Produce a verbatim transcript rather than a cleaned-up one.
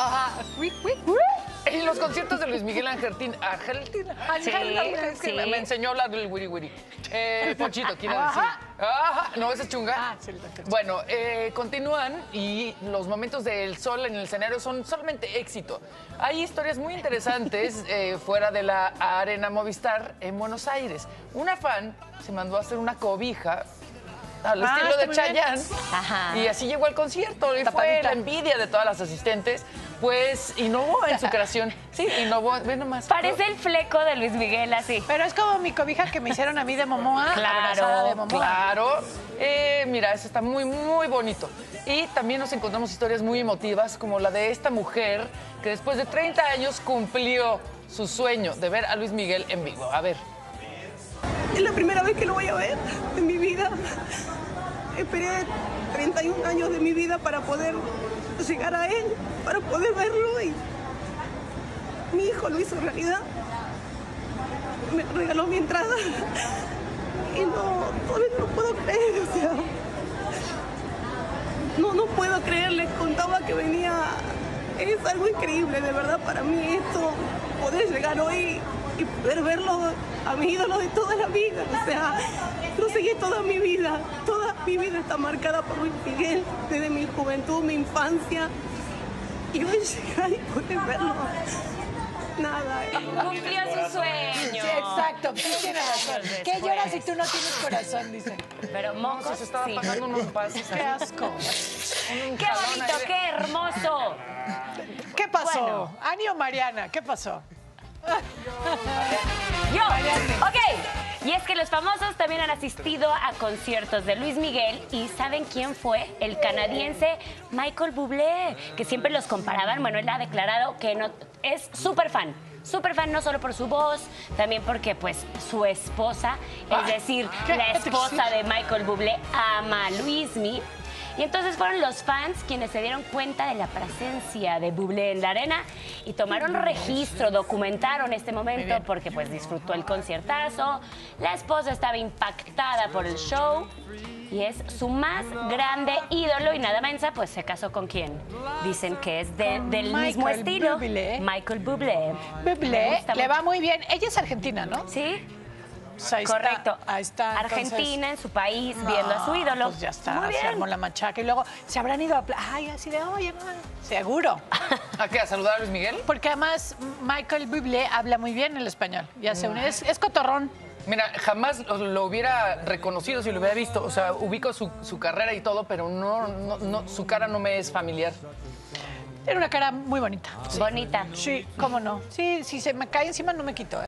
Ajá. Y los conciertos de Luis Miguel Angeltín. Argentina. Sí, es que sí. me, me enseñó a hablar del wiri wiri. Eh, Ponchito, ¿quién va a decir? Ajá. No, ese es chunga. Ah, sí, bueno, eh, continúan y los momentos del sol en el escenario son solamente éxito. Hay historias muy interesantes eh, fuera de la arena Movistar en Buenos Aires. Una fan se mandó a hacer una cobija al ah, estilo de Chayanne. Ajá. Y así llegó al concierto y tapadita. Fue la envidia de todas las asistentes. Pues innovó en su creación. Sí, innovó. Ve nomás. Parece el fleco de Luis Miguel, así. Pero es como mi cobija que me hicieron a mí de Momoa. Claro, de Momoa. Claro. Eh, mira, eso está muy, muy bonito. Y también nos encontramos historias muy emotivas, como la de esta mujer que después de treinta años cumplió su sueño de ver a Luis Miguel en vivo. A ver. Es la primera vez que lo voy a ver en mi vida. Esperé treinta y un años de mi vida para poder llegar a él, para poder verlo, y mi hijo lo hizo realidad. Me regaló mi entrada y no, todavía no puedo creer, o sea, no, no puedo creer. Les contaba que venía, es algo increíble, de verdad, para mí esto, poder llegar hoy y poder verlo a mi ídolo de toda la vida, o sea, lo seguí toda mi vida, toda mi vida está marcada por Luis Miguel, desde mi juventud, mi infancia. Y hoy llegar y poder verlo. Nada. Eh. Cumplió su sueño. Sí, exacto. ¿Qué tienes razón? ¿Qué lloras si tú no tienes corazón? Dice. Pero mocos, no, se estaba sí. pagando unos pasos. Qué asco. Qué bonito, qué hermoso. ¿Qué pasó? Bueno. ¿Ani o Mariana? ¿Qué pasó? Yo. Yo. Mariana. Ok. Y es que los famosos también han asistido a conciertos de Luis Miguel y ¿saben quién fue? El canadiense Michael Bublé, que siempre los comparaban. Bueno, él ha declarado que no, es súper fan. Súper fan no solo por su voz, también porque pues su esposa, es decir, la esposa de Michael Bublé, ama a Luismi. Y entonces fueron los fans quienes se dieron cuenta de la presencia de Bublé en la arena y tomaron registro, documentaron este momento porque pues disfrutó el conciertazo. La esposa estaba impactada por el show y es su más grande ídolo y nada mensa, pues se casó con quién. Dicen que es de, del Michael mismo estilo. Bublé. Michael Bublé. Bublé le va muy bien. Ella es argentina, ¿no? Sí. Pues ahí correcto. Está, ahí está, Argentina, entonces, en su país, no, viendo a su ídolo. Pues ya está, muy bien. Se armó la machaca y luego se habrán ido a... Ay, así de, oye, man. Seguro. ¿A qué? ¿A saludar a Luis Miguel? Porque además Michael Bublé habla muy bien el español. Ya se une, es, es cotorrón. Mira, jamás lo, lo hubiera reconocido si lo hubiera visto. O sea, ubico su, su carrera y todo, pero no, no, no, su cara no me es familiar. Tiene una cara muy bonita. Sí. Bonita. Sí, cómo no. Sí, si se me cae encima no me quito, ¿eh?